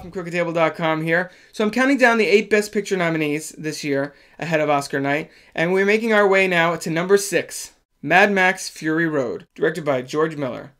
Rob from CrookedTable.com here. So I'm counting down the 8 Best Picture nominees this year ahead of Oscar night, and we're making our way now to number 6, Mad Max: Fury Road, directed by George Miller.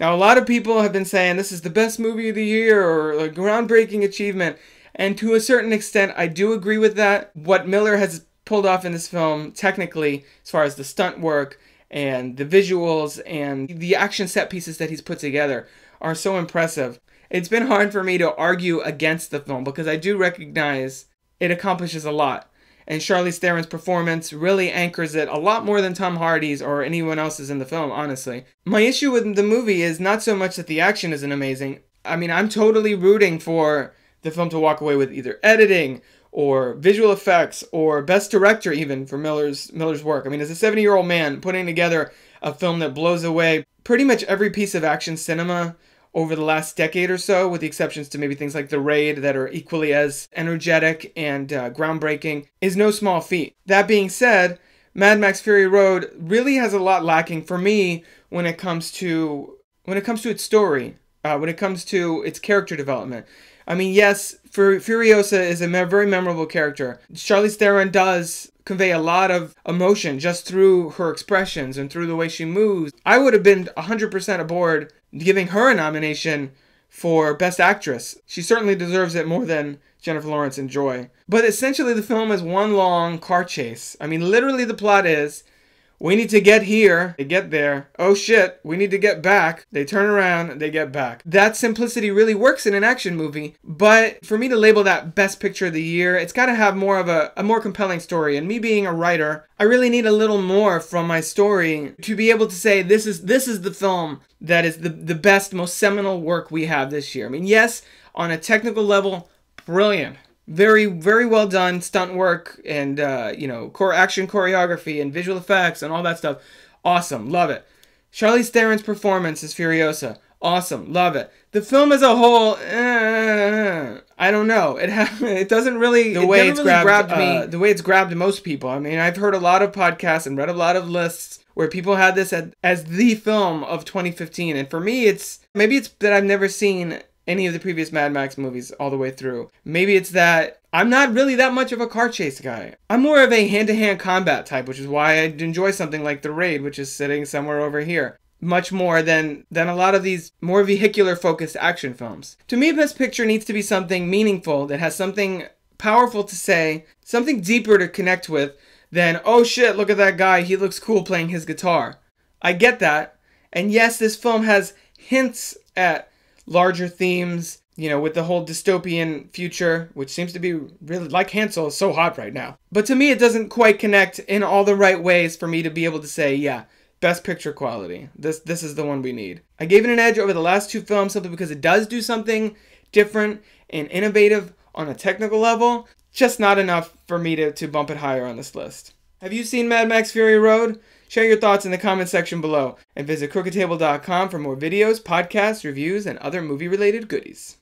Now, a lot of people have been saying this is the best movie of the year or a groundbreaking achievement, and to a certain extent, I do agree with that. What Miller has pulled off in this film, technically, as far as the stunt work and the visuals and the action set pieces that he's put together, are so impressive. It's been hard for me to argue against the film because I do recognize it accomplishes a lot. And Charlize Theron's performance really anchors it a lot more than Tom Hardy's or anyone else's in the film, honestly. My issue with the movie is not so much that the action isn't amazing. I mean, I'm totally rooting for the film to walk away with either editing or visual effects or best director even for Miller's work. I mean, as a 70-year-old man putting together a film that blows away pretty much every piece of action cinema over the last decade or so, with the exceptions to maybe things like The Raid that are equally as energetic and groundbreaking, is no small feat. That being said, Mad Max Fury Road really has a lot lacking for me when it comes to its story, when it comes to its character development. I mean, yes, Furiosa is a very memorable character. Charlize Theron does convey a lot of emotion just through her expressions and through the way she moves. I would have been 100% aboard giving her a nomination for Best Actress. She certainly deserves it more than Jennifer Lawrence and Joy. But essentially, the film is one long car chase. I mean, literally the plot is, we need to get here, they get there, oh shit, we need to get back, they turn around, they get back. That simplicity really works in an action movie, but for me to label that Best Picture of the Year, it's got to have more of a more compelling story, and me being a writer, I really need a little more from my story to be able to say this is the film that is the best, most seminal work we have this year. I mean, yes, on a technical level, brilliant. Very, very well done stunt work and, you know, core action choreography and visual effects and all that stuff. Awesome. Love it. Charlize Theron's performance as Furiosa. Awesome. Love it. The film as a whole, I don't know. It doesn't really, the way it's grabbed most people. I mean, I've heard a lot of podcasts and read a lot of lists where people had this as the film of 2015. And for me, maybe it's that I've never seen any of the previous Mad Max movies all the way through. Maybe it's that I'm not really that much of a car chase guy. I'm more of a hand-to-hand combat type, which is why I'd enjoy something like The Raid, which is sitting somewhere over here, much more than a lot of these more vehicular-focused action films. To me, Best Picture needs to be something meaningful that has something powerful to say, something deeper to connect with than, oh shit, look at that guy, he looks cool playing his guitar. I get that, and yes, this film has hints at larger themes, you know, with the whole dystopian future, which seems to be really, like Hansel is so hot right now. But to me, it doesn't quite connect in all the right ways for me to be able to say, yeah, Best Picture quality. This is the one we need. I gave it an edge over the last two films simply because it does do something different and innovative on a technical level, just not enough for me to bump it higher on this list. Have you seen Mad Max Fury Road? Share your thoughts in the comments section below, and visit CrookedTable.com for more videos, podcasts, reviews, and other movie-related goodies.